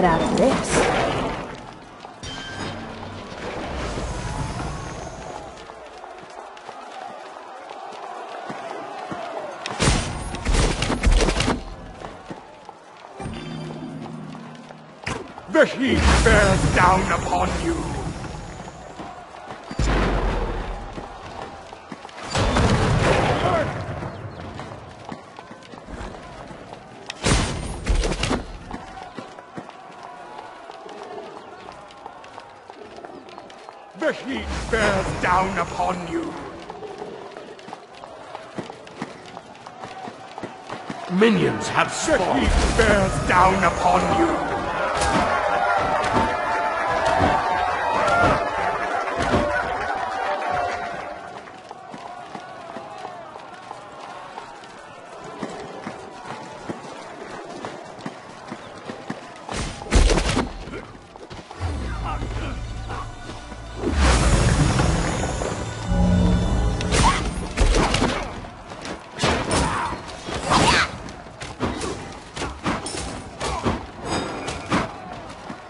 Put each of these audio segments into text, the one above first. get out of this. The heat bears down upon you. The heat bears down upon you. Minions have spawned. The heat bears down upon you.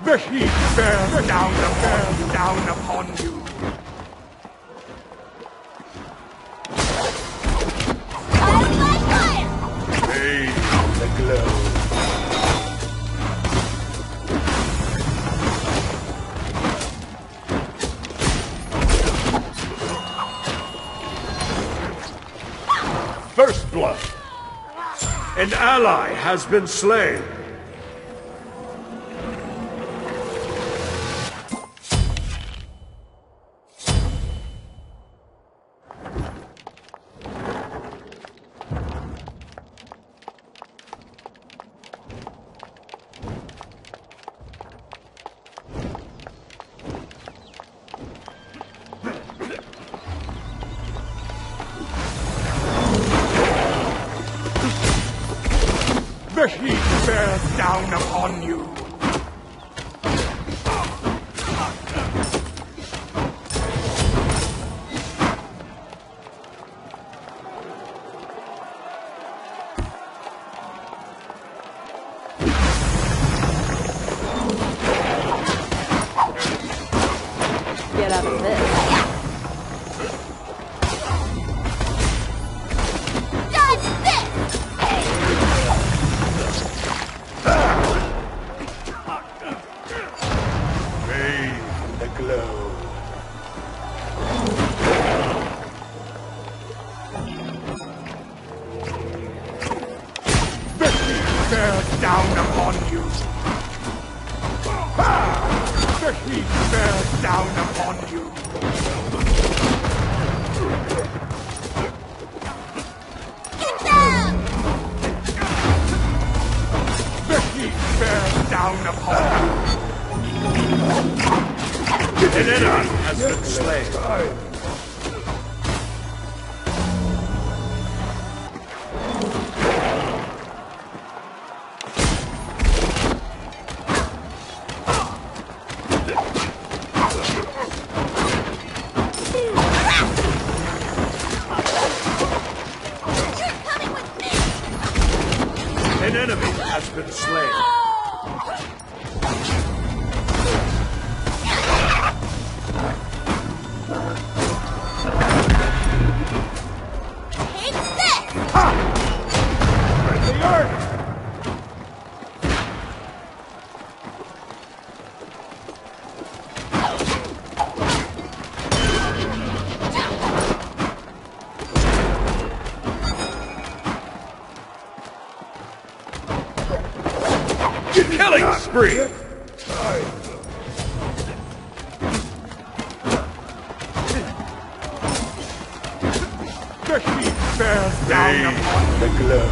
The heat bears down upon you. Fire! Bathe the glow. First blood. An ally has been slain. The heat bears down upon you. Get out of this. Down upon you. Ah! The heat bears down upon you. Get down! The heat bears down upon you. An enemy has been slain. An enemy has been slain. Take this! Ha! Spread the earth. Killing spree! The heat bears down upon the glow.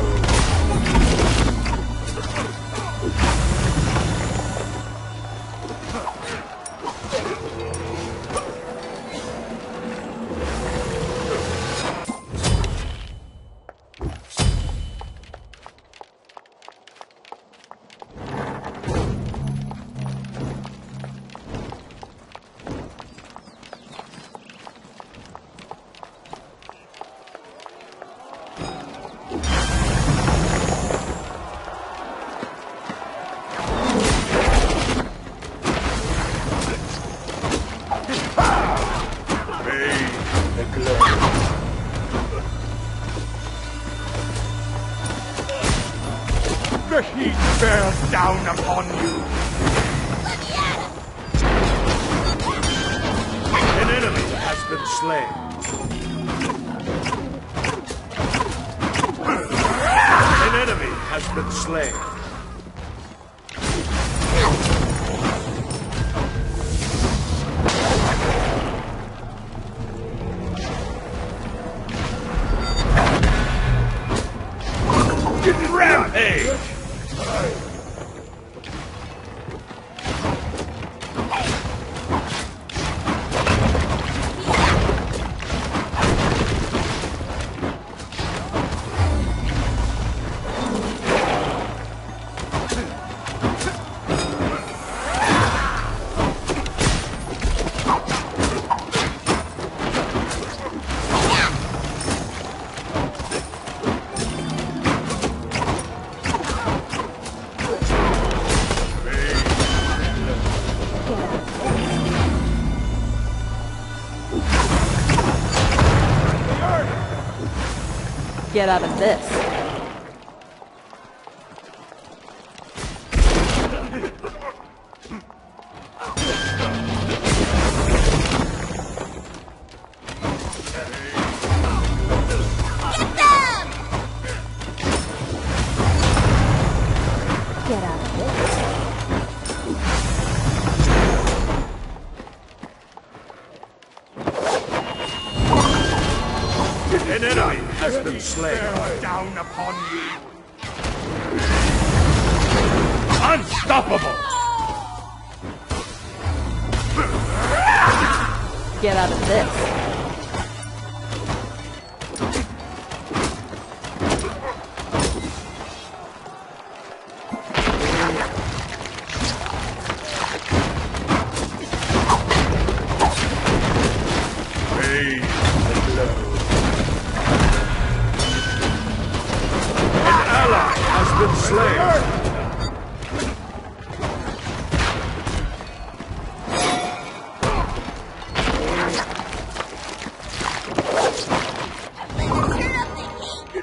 The heat bears down upon you. An enemy has been slain. An enemy has been slain. Get out of this. Down upon you. Unstoppable. Get out of this.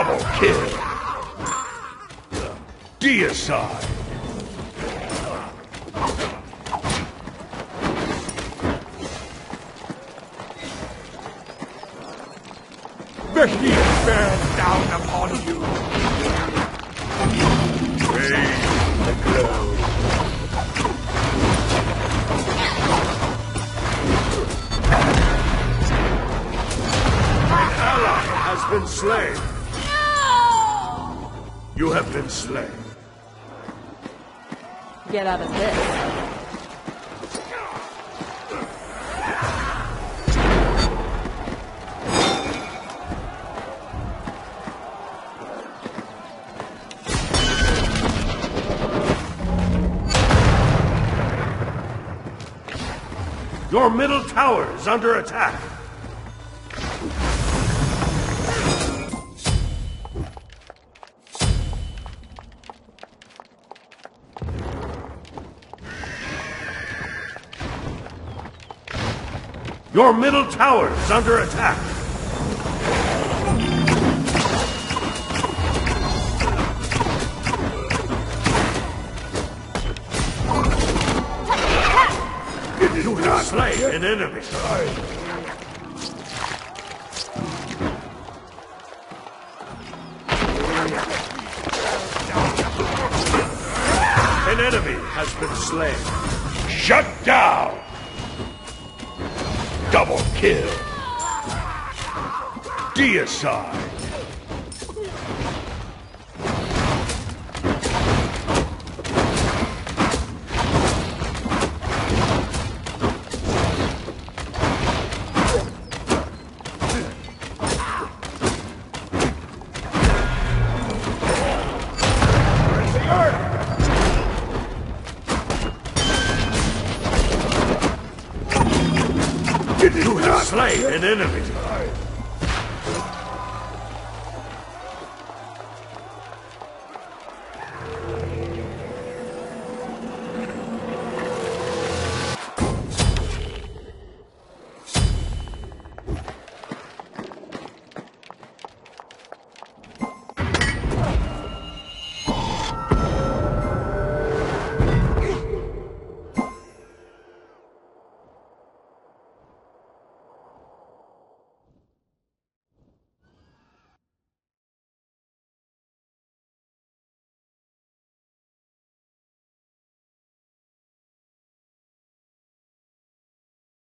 Double kill. Deicide. The heat bears down upon you. Raise the glow. An ally has been slain. You have been slain. Get out of this. Your middle tower is under attack. Your middle tower is under attack. Do not slay an enemy. An enemy has been slain. Shut down! Double kill. Deicide. An enemy.